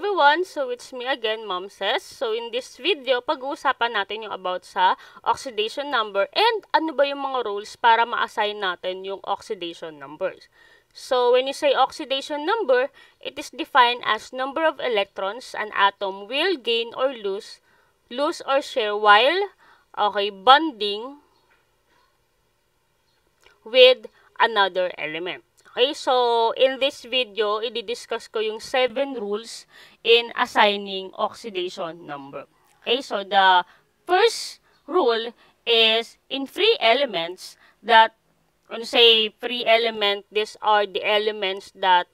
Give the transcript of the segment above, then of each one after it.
everyone! So, it's me again, Mom Says. So, in this video, pag-uusapan natin yung about sa oxidation number and ano ba yung mga rules para ma-assign natin yung oxidation numbers. So, when you say oxidation number, it is defined as number of electrons an atom will gain or lose or share while bonding with another element. Okay, so in this video, i-discuss ko yung 7 rules in assigning oxidation number. Okay, so the first rule is in free elements that, when you say free element, these are the elements that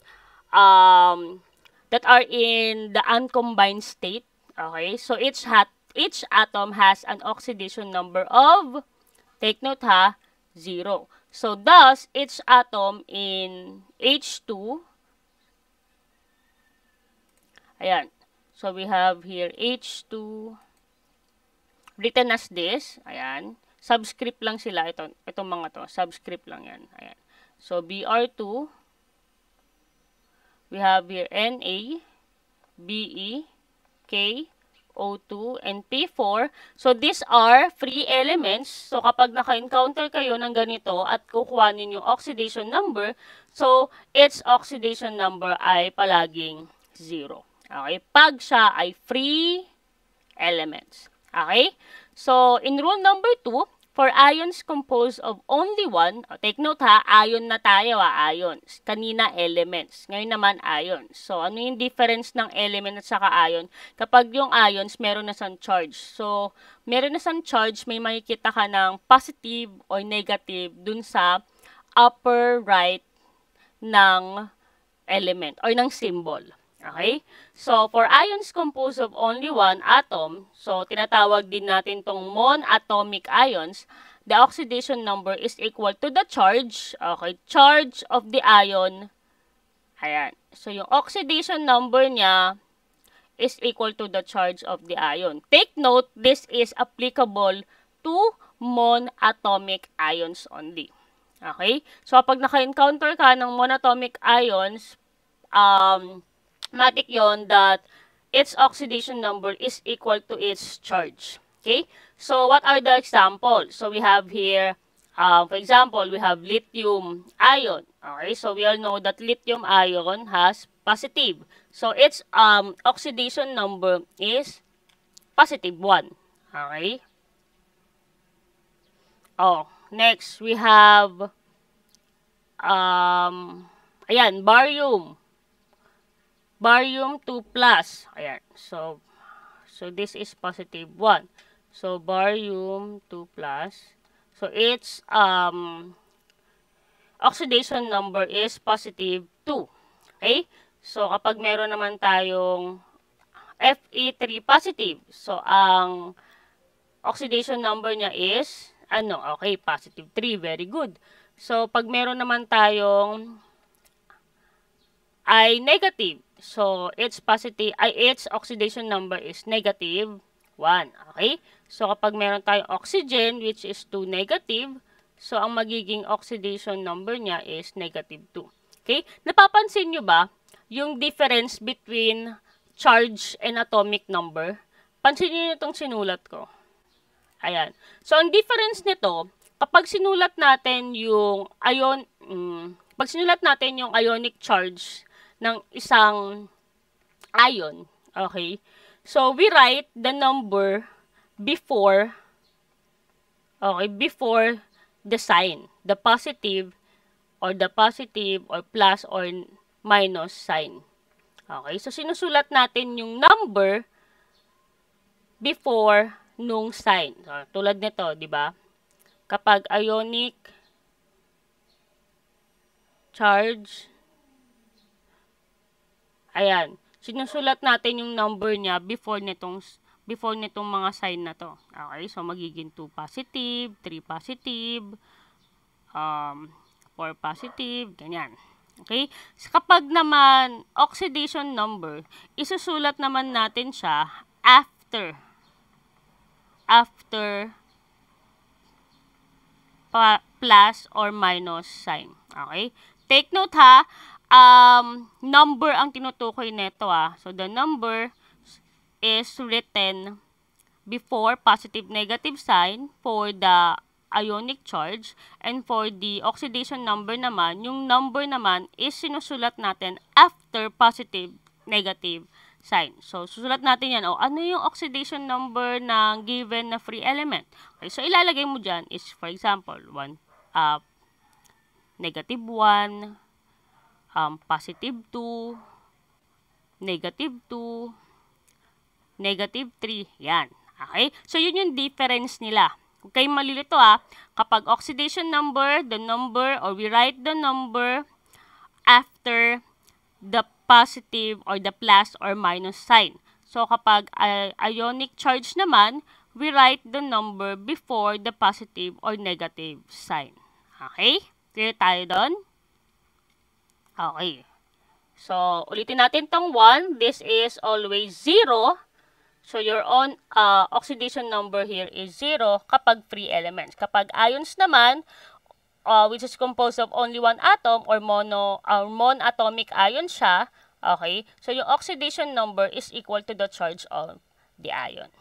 that are in the uncombined state. Okay, so each atom has an oxidation number of, take note ha, 0. So, thus, each atom in H2, ayan, so we have here H2, written as this, ayan, subscript lang sila, itong mga to, subscript lang yan, ayan. So, Br2, we have here Na, Be, K, O2, and P4. So, these are free elements. So, kapag naka-encounter kayo ng ganito at kukuha ninyo yung oxidation number, so, its oxidation number ay palaging 0. Okay? Pag siya ay free elements. Okay? So, in rule number 2, for ions composed of only one, oh, take note ha, ion na tayo ha, ions. Kanina elements, ngayon naman ions. So, ano yung difference ng element at saka ion? Kapag yung ions, meron na siyang charge. So, meron na siyang charge, may makikita ka ng positive or negative dun sa upper right ng element or ng symbol. Okay? So, for ions composed of only one atom, so, tinatawag din natin tong monatomic ions, the oxidation number is equal to the charge, okay, charge of the ion, ayan. So, yung oxidation number niya is equal to the charge of the ion. Take note, this is applicable to monatomic ions only. Okay? So, pag naka-encounter ka ng monatomic ions, matic yon that its oxidation number is equal to its charge. Okay? So, what are the examples? So, we have here, for example, we have lithium ion. Okay? So, we all know that lithium ion has positive. So, its oxidation number is positive 1. Okay? Oh, next, we have, ayan, barium. Barium 2 plus. Ayan. So this is positive 1. So, barium 2 plus. So, its oxidation number is positive 2. Okay? So, kapag meron naman tayong Fe3 positive. So, ang oxidation number niya is, ano? Okay, positive 3. Very good. So, pag meron naman tayong I negative. So, its positive, its oxidation number is negative 1. Okay? So, kapag meron tayong oxygen, which is 2 negative, so, ang magiging oxidation number niya is negative 2. Okay? Napapansin nyo ba yung difference between charge and atomic number? Pansin nyo itong sinulat ko. Ayan. So, ang difference nito, kapag sinulat natin yung ion, pag sinulat natin yung ionic charge ng isang ion, okay? So, we write the number before, okay, before the sign, the positive or plus or minus sign. Okay, so sinusulat natin yung number before nung sign. So, tulad nito, di ba? Kapag ionic charge, ayan, sinusulat natin yung number niya before nitong mga sign na to. Okay, so magiging 2 positive, 3 positive, 4 positive, ganyan. Okay? So, kapag naman oxidation number, isusulat naman natin siya after plus or minus sign. Okay? Take note ha, number ang tinutukoy nito ah. So, the number is written before positive negative sign for the ionic charge, and for the oxidation number naman, yung number naman is sinusulat natin after positive negative sign. So, susulat natin yan. O, ano yung oxidation number ng given na free element? Okay, so, ilalagay mo dyan is, for example, -1, +2, -2, -3. Yan. Okay? So, yun yung difference nila. Okay, malilito ah. Kapag oxidation number, the number, or we write the number after the positive or the plus or minus sign. So, kapag ionic charge naman, we write the number before the positive or negative sign. Okay? Clear tayo doon? Okay. So, ulitin natin tong 1. This is always 0. So, your own oxidation number here is 0 kapag free elements. Kapag ions naman, which is composed of only one atom or monatomic ion siya, okay? So, yung oxidation number is equal to the charge of the ion.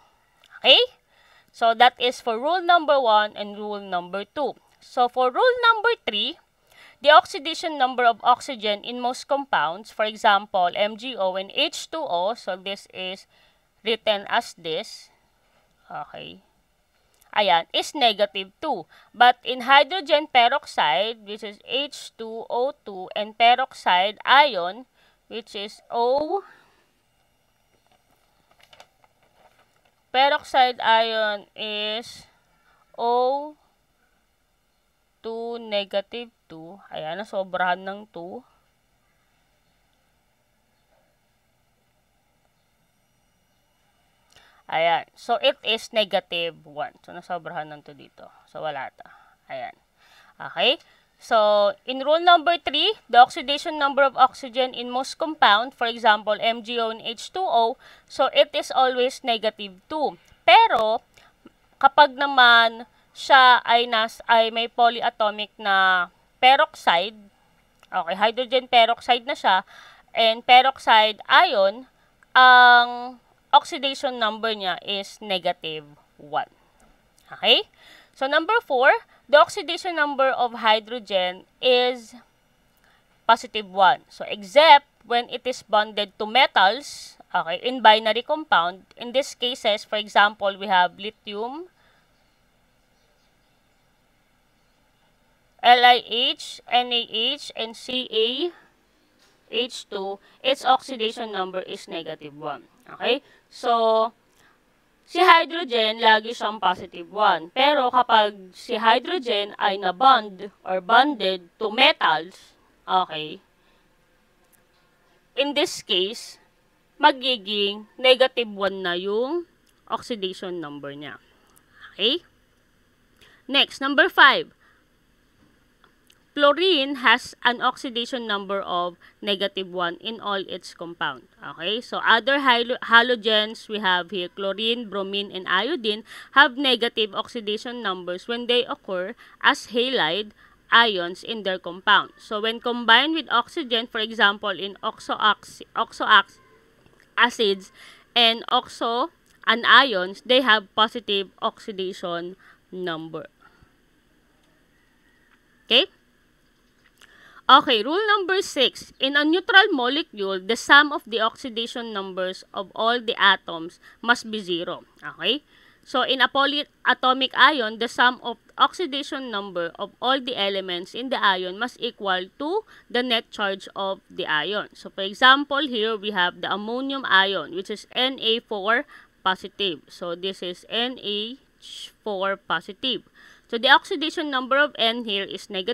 Okay? So, that is for rule number 1 and rule number 2. So, for rule number 3, the oxidation number of oxygen in most compounds, for example, MgO and H2O, so this is written as this, okay, ayan, is -2. But in hydrogen peroxide, which is H2O2, and peroxide ion, which is O, peroxide ion is O2 -2. Ayan, nasobrahan ng 2. Ayan. So, it is -1. So, nasobrahan ng 2 dito. So, wala ito. Ayan. Okay. So, in rule number 3, the oxidation number of oxygen in most compound, for example, MgO and H2O, so, it is always -2. Pero, kapag naman siya ay may polyatomic na peroxide, okay, hydrogen peroxide na siya, and peroxide ion, ang oxidation number niya is -1. Okay? So, number 4, the oxidation number of hydrogen is +1. So, except when it is bonded to metals, okay, in binary compound, in these cases, for example, we have lithium, LiH, NaH, and CaH2, its oxidation number is -1. Okay? So, si hydrogen, lagi siyang +1. Pero kapag si hydrogen ay nabond or bonded to metals, okay, in this case, magiging -1 na yung oxidation number niya. Okay? Next, number 5. Fluorine has an oxidation number of -1 in all its compound. Okay, so other halogens we have here, chlorine, bromine, and iodine, have negative oxidation numbers when they occur as halide ions in their compound. So when combined with oxygen, for example, in oxoacids and oxoanions, they have positive oxidation number. Okay? Okay, rule number 6. In a neutral molecule, the sum of the oxidation numbers of all the atoms must be 0. Okay? So, in a polyatomic ion, the sum of oxidation number of all the elements in the ion must equal to the net charge of the ion. So, for example, here we have the ammonium ion, which is Na4+. So, this is NH4+. So, the oxidation number of N here is -3.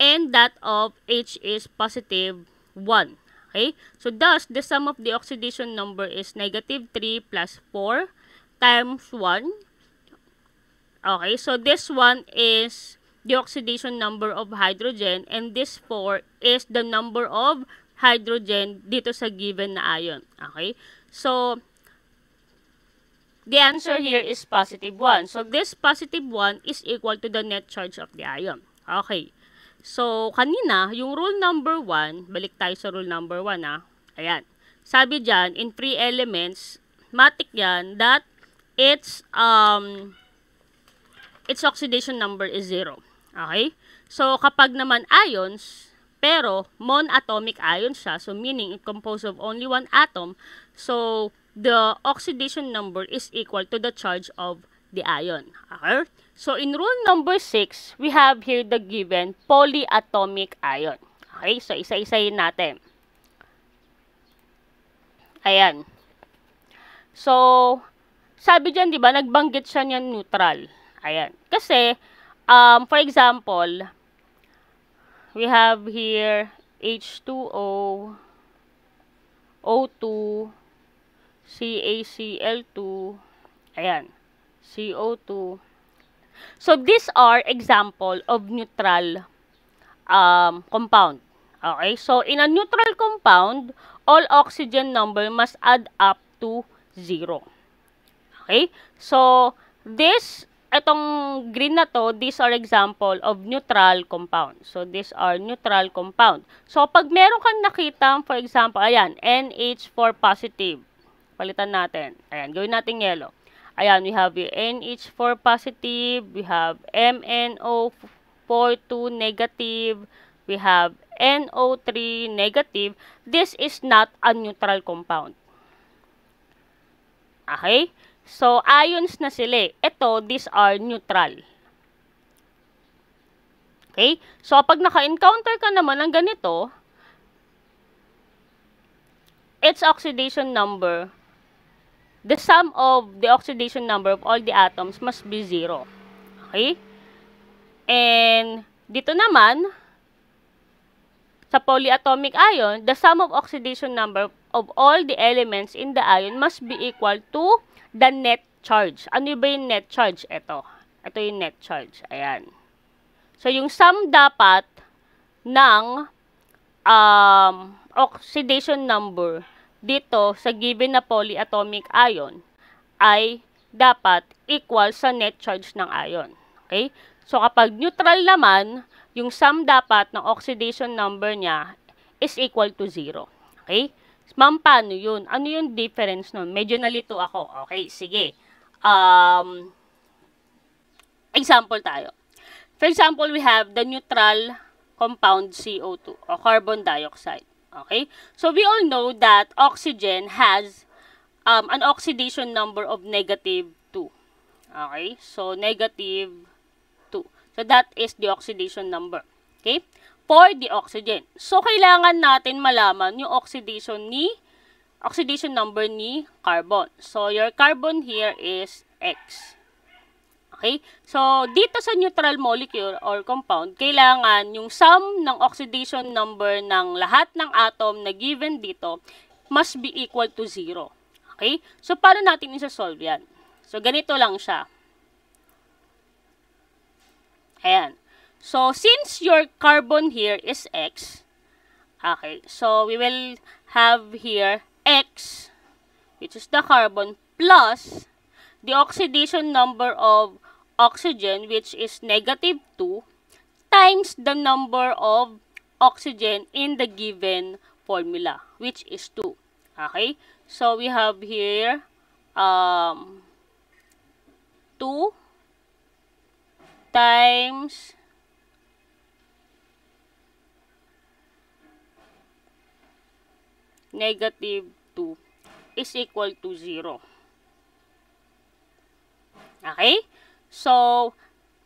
And that of H is +1. Okay? So, thus, the sum of the oxidation number is -3 + 4 × 1. Okay? So, this 1 is the oxidation number of hydrogen, and this 4 is the number of hydrogen dito sa given na ion. Okay? So, the answer here is +1. So, this +1 is equal to the net charge of the ion. Okay. So, kanina, yung rule number 1, balik tayo sa rule number 1, ha. Ayan. Sabi dyan, in free elements, matik yan, that its oxidation number is 0. Okay? So, kapag naman ions, pero monatomic ion siya, so meaning it composed of only one atom, so the oxidation number is equal to the charge of the ion. Okay? So, in rule number 6, we have here the given polyatomic ion. Okay? So, isa-isahin natin. Ayan. So, sabi dyan, di ba, nagbanggit siya niyan neutral. Ayan. Kasi, for example, we have here H2O, O2, CaCl2, ayan, CO2. So, these are example of neutral compound. Okay? So, in a neutral compound, all oxygen number must add up to 0. Okay? So, itong green na to, these are example of neutral compound. So, these are neutral compound. So, pag meron kang nakita, for example, ayan, NH4 positive. Palitan natin. Ayan, gawin natin yellow. Ayan, we have NH4 positive, we have MnO42 negative, we have NO3 negative. This is not a neutral compound. Okay? So, ions na sila. Ito, these are neutral. Okay? So, pag naka-encounter ka naman ng ganito, its oxidation number, the sum of the oxidation number of all the atoms must be 0. Okay? And, dito naman, sa polyatomic ion, the sum of oxidation number of all the elements in the ion must be equal to the net charge. Ano ba yung net charge? Ito. Ito yung net charge. Ayan. So, yung sum dapat ng oxidation number dito sa given na polyatomic ion ay dapat equal sa net charge ng ion. Okay? So, kapag neutral naman, yung sum dapat ng oxidation number niya is equal to 0. Okay? Ma'am, paano yun? Ano yung difference nun? Medyo nalito ako. Okay, sige. Example tayo. For example, we have the neutral compound CO2 o carbon dioxide. Okay? So, we all know that oxygen has an oxidation number of -2. Okay? So, -2. So, that is the oxidation number. Okay? For the oxygen. So, kailangan natin malaman yung oxidation number ni carbon. So, your carbon here is X. Okay? So, dito sa neutral molecule or compound, kailangan yung sum ng oxidation number ng lahat ng atom na given dito must be equal to 0. Okay? So, paano natin isa-solve yan? So, ganito lang siya. Ayan. So, since your carbon here is X, okay, so we will have here X, which is the carbon, plus the oxidation number of oxygen, which is -2, times the number of oxygen in the given formula, which is 2. Okay, so we have here 2 times 2 is equal to 0. Okay? So,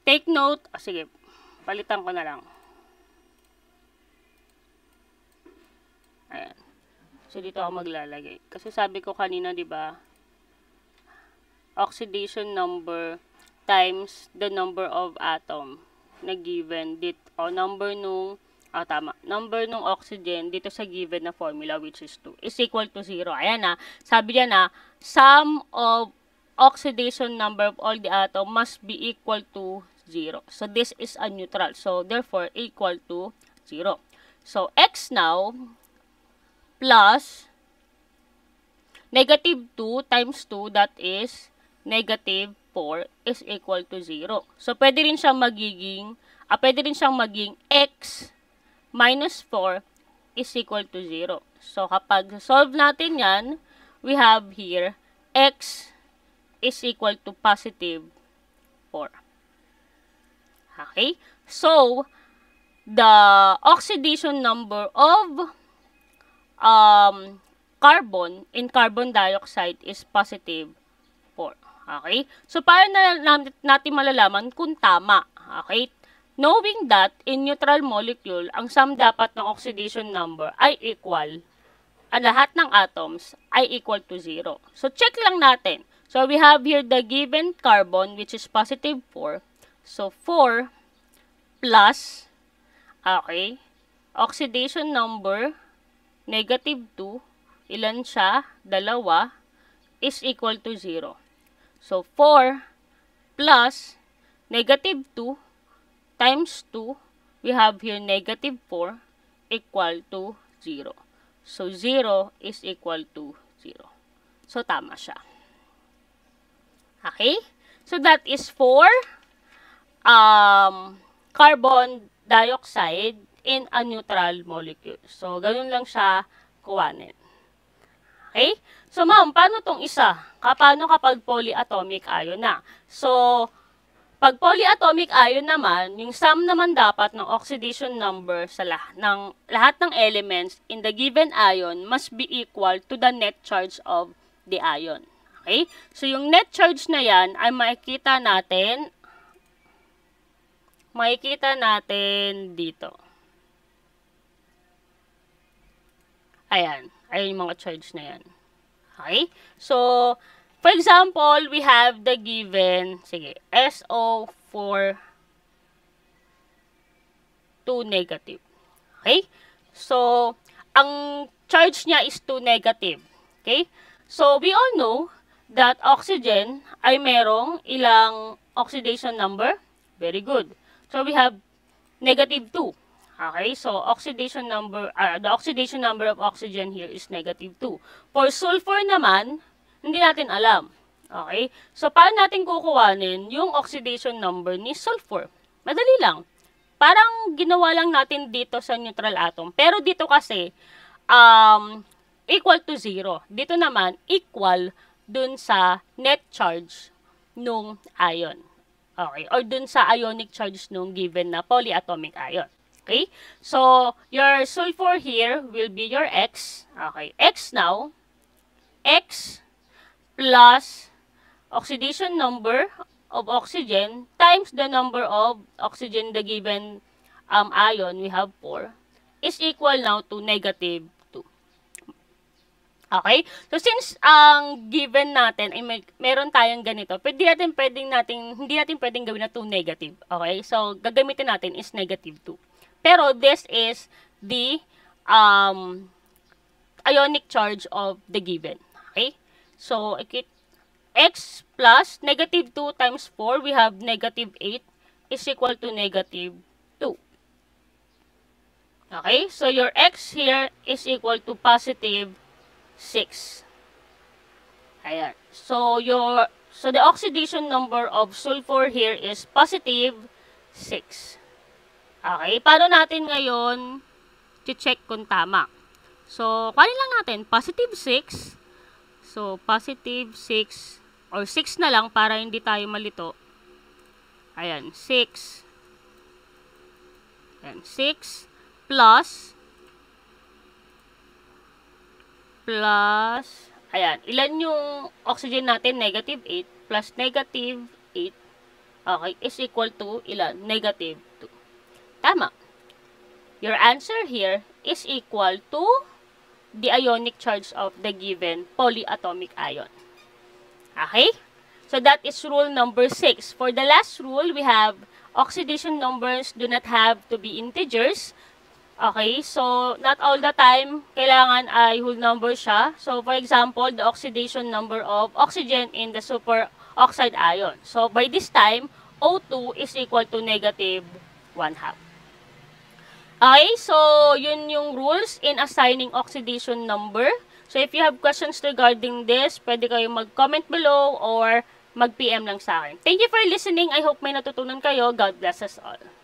take note. Oh, sige, palitan ko na lang. Ayan. So, dito ako maglalagay. Kasi sabi ko kanina, di ba? Oxidation number times the number of atom na given dito. O, number nung tama. Number ng oxygen dito sa given na formula, which is 2, is equal to 0. Ayan na. Sabi niya na, sum of oxidation number of all the atom must be equal to 0. So, this is a neutral. So, therefore, equal to 0. So, X now, plus -2 times 2, that is -2. 4 is equal to 0. So, pwede rin siyang maging x minus 4 is equal to 0. So, kapag solve natin yan, we have here x is equal to positive 4. Okay? So, the oxidation number of carbon in carbon dioxide is positive 4. Okay? So, para na natin malalaman kung tama. Okay? Knowing that, in neutral molecule, ang sum dapat ng oxidation number ay equal, ang lahat ng atoms ay equal to 0. So, check lang natin. So, we have here the given carbon, which is positive 4. So, 4 plus, okay, oxidation number, negative 2, ilan siya? 2 is equal to 0. So, 4 plus negative 2 times 2, we have here negative 4 equal to 0. So, 0 is equal to 0. So, tama siya. Okay? So, that is for carbon dioxide in a neutral molecule. So, ganun lang siya kuwanin. Okay? So, ma'am, paano itong isa? Paano kapag polyatomic ion na? So, pag polyatomic ion naman, yung sum naman dapat ng oxidation number sa lahat ng elements in the given ion must be equal to the net charge of the ion. Okay? So, yung net charge na yan ay makikita natin dito. Ayan. Ay yung mga charge na yan. Okay? So, for example, we have the given, sige, SO4 2 negative. Okay? So, ang charge niya is 2 negative. Okay? So, we all know that oxygen ay merong ilang oxidation number? Very good. So, we have negative 2. Okay, so oxidation number, the oxidation number of oxygen here is negative 2. For sulfur naman, hindi natin alam. Okay, so paano natin kukuhanin yung oxidation number ni sulfur? Madali lang. Parang ginawa lang natin dito sa neutral atom. Pero dito kasi, equal to 0. Dito naman, equal dun sa net charge nung ion. Okay, or dun sa ionic charge nung given na polyatomic ion. Okay, so your sulfur here will be your X. Okay, X now, X plus oxidation number of oxygen times the number of oxygen the given ion, we have 4, is equal now to negative 2. Okay, so since ang given natin ay meron tayong ganito, hindi natin pwedeng gawin na 2 negative. Okay, so gagamitin natin is negative 2. Pero this is the ionic charge of the given. Okay? So, X plus negative 2 times 4, we have negative 8 is equal to negative 2. Okay? So, your X here is equal to positive 6. Ayan. So, the oxidation number of sulfur here is positive 6. Okay, paano natin ngayon check kung tama? So, kunin lang natin, positive 6. So, positive 6, or 6 na lang para hindi tayo malito. Ayan, 6. Ayan, 6 plus, ayan, ilan yung oxygen natin? Negative 8 plus negative 8, okay, is equal to ilan? Negative 2. Tama. Your answer here is equal to the ionic charge of the given polyatomic ion. Okay? So, that is rule number 6. For the last rule, we have oxidation numbers do not have to be integers. Okay? So, not all the time, kailangan ay whole number siya. So, for example, the oxidation number of oxygen in the superoxide ion. So, by this time, O2 is equal to negative 1/2. Okay, so yun yung rules in assigning oxidation number. So if you have questions regarding this, pwede kayo mag-comment below or mag-PM lang sa akin. Thank you for listening. I hope may natutunan kayo. God bless us all.